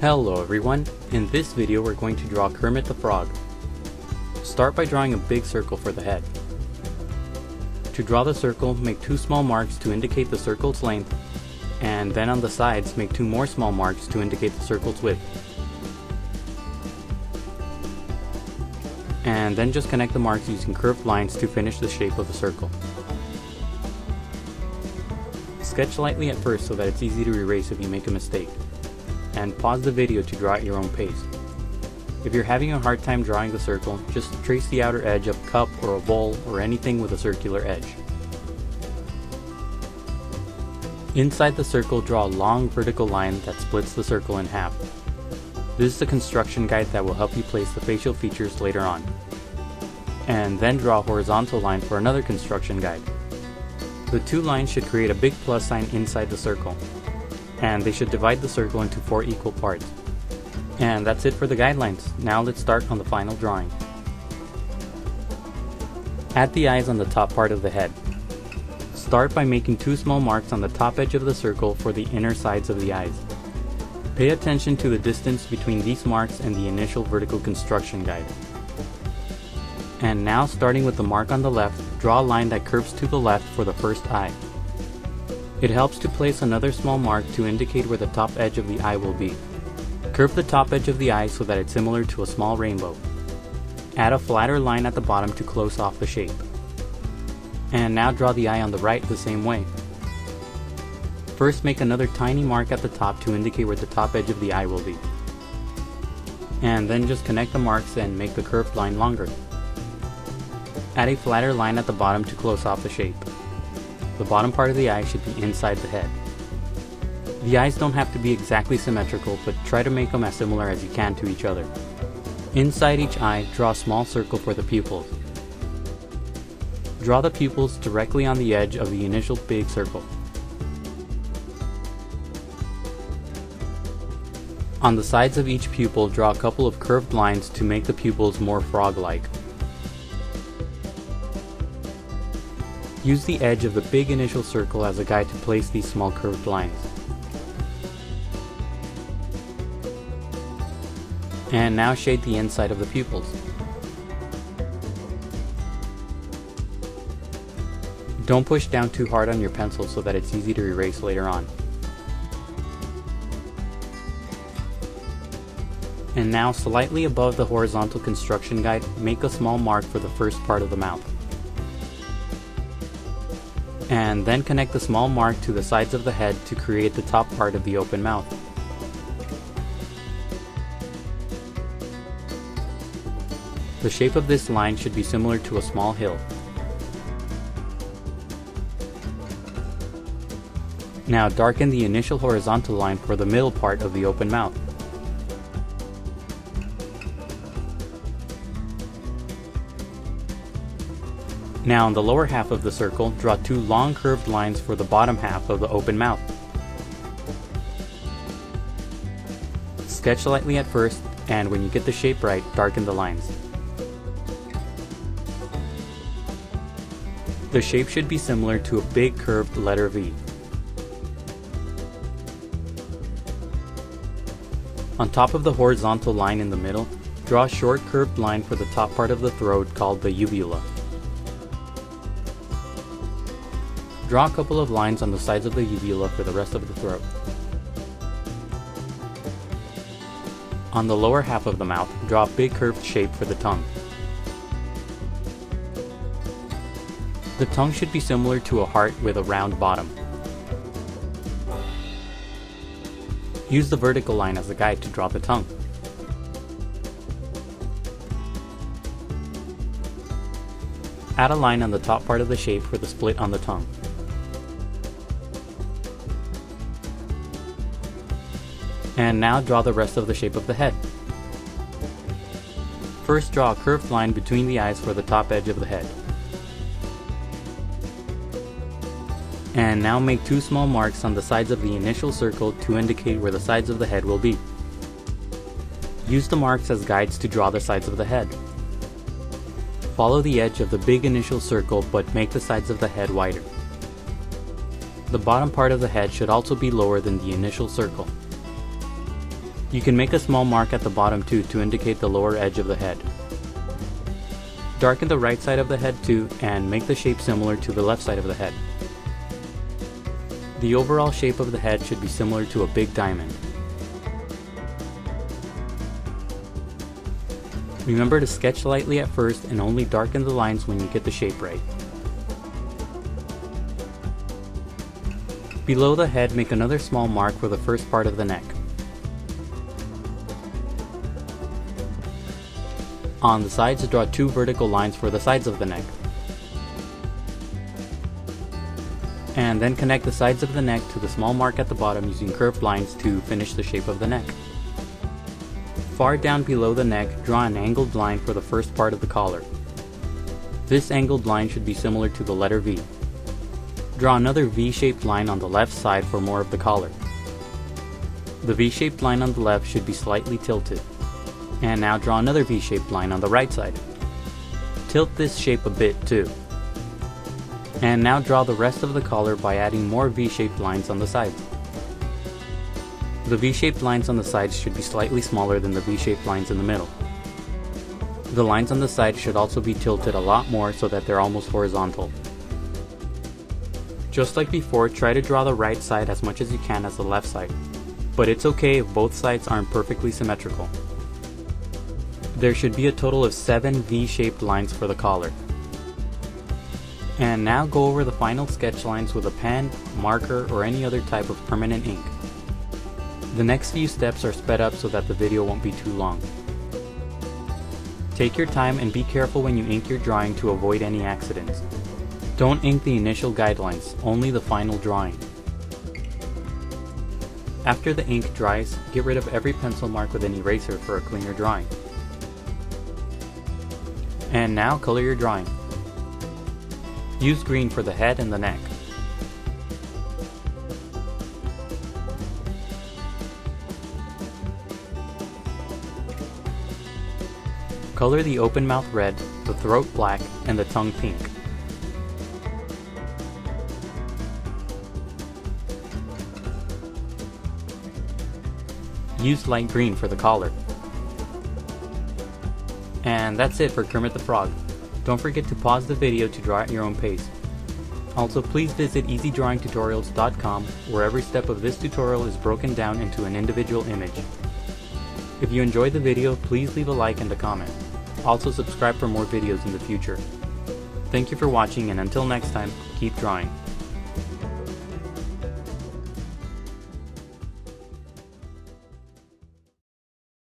Hello everyone! In this video we're going to draw Kermit the Frog. Start by drawing a big circle for the head. To draw the circle, make two small marks to indicate the circle's length, and then on the sides make two more small marks to indicate the circle's width. And then just connect the marks using curved lines to finish the shape of the circle. Sketch lightly at first so that it's easy to erase if you make a mistake, and pause the video to draw at your own pace. If you're having a hard time drawing the circle, just trace the outer edge of a cup or a bowl or anything with a circular edge. Inside the circle, draw a long vertical line that splits the circle in half. This is a construction guide that will help you place the facial features later on. And then draw a horizontal line for another construction guide. The two lines should create a big plus sign inside the circle, and they should divide the circle into four equal parts. And that's it for the guidelines. Now let's start on the final drawing. Add the eyes on the top part of the head. Start by making two small marks on the top edge of the circle for the inner sides of the eyes. Pay attention to the distance between these marks and the initial vertical construction guide. And now, starting with the mark on the left, draw a line that curves to the left for the first eye. It helps to place another small mark to indicate where the top edge of the eye will be. Curve the top edge of the eye so that it's similar to a small rainbow. Add a flatter line at the bottom to close off the shape. And now draw the eye on the right the same way. First, make another tiny mark at the top to indicate where the top edge of the eye will be. And then just connect the marks and make the curved line longer. Add a flatter line at the bottom to close off the shape. The bottom part of the eye should be inside the head. The eyes don't have to be exactly symmetrical, but try to make them as similar as you can to each other. Inside each eye, draw a small circle for the pupils. Draw the pupils directly on the edge of the initial big circle. On the sides of each pupil, draw a couple of curved lines to make the pupils more frog-like. Use the edge of the big initial circle as a guide to place these small curved lines. And now shade the inside of the pupils. Don't push down too hard on your pencil so that it's easy to erase later on. And now, slightly above the horizontal construction guide, make a small mark for the first part of the mouth. And then connect the small mark to the sides of the head to create the top part of the open mouth. The shape of this line should be similar to a small hill. Now darken the initial horizontal line for the middle part of the open mouth. Now, on the lower half of the circle, draw two long curved lines for the bottom half of the open mouth. Sketch lightly at first, and when you get the shape right, darken the lines. The shape should be similar to a big curved letter V. On top of the horizontal line in the middle, draw a short curved line for the top part of the throat called the uvula. Draw a couple of lines on the sides of the uvula for the rest of the throat. On the lower half of the mouth, draw a big curved shape for the tongue. The tongue should be similar to a heart with a round bottom. Use the vertical line as a guide to draw the tongue. Add a line on the top part of the shape for the split on the tongue. And now draw the rest of the shape of the head. First, draw a curved line between the eyes for the top edge of the head. And now make two small marks on the sides of the initial circle to indicate where the sides of the head will be. Use the marks as guides to draw the sides of the head. Follow the edge of the big initial circle, but make the sides of the head wider. The bottom part of the head should also be lower than the initial circle. You can make a small mark at the bottom too to indicate the lower edge of the head. Darken the right side of the head too and make the shape similar to the left side of the head. The overall shape of the head should be similar to a big diamond. Remember to sketch lightly at first and only darken the lines when you get the shape right. Below the head, make another small mark for the first part of the neck. On the sides, draw two vertical lines for the sides of the neck. And then connect the sides of the neck to the small mark at the bottom using curved lines to finish the shape of the neck. Far down below the neck, draw an angled line for the first part of the collar. This angled line should be similar to the letter V. Draw another V-shaped line on the left side for more of the collar. The V-shaped line on the left should be slightly tilted. And now draw another V-shaped line on the right side. Tilt this shape a bit too. And now draw the rest of the collar by adding more V-shaped lines on the sides. The V-shaped lines on the sides should be slightly smaller than the V-shaped lines in the middle. The lines on the sides should also be tilted a lot more so that they're almost horizontal. Just like before, try to draw the right side as much as you can as the left side, but it's okay if both sides aren't perfectly symmetrical. There should be a total of 7 V-shaped lines for the collar. And now go over the final sketch lines with a pen, marker, or any other type of permanent ink. The next few steps are sped up so that the video won't be too long. Take your time and be careful when you ink your drawing to avoid any accidents. Don't ink the initial guidelines, only the final drawing. After the ink dries, get rid of every pencil mark with an eraser for a cleaner drawing. And now color your drawing. Use green for the head and the neck. Color the open mouth red, the throat black, and the tongue pink. Use light green for the collar. And that's it for Kermit the Frog. Don't forget to pause the video to draw at your own pace. Also, please visit easydrawingtutorials.com where every step of this tutorial is broken down into an individual image. If you enjoyed the video, please leave a like and a comment. Also, subscribe for more videos in the future. Thank you for watching, and until next time, keep drawing.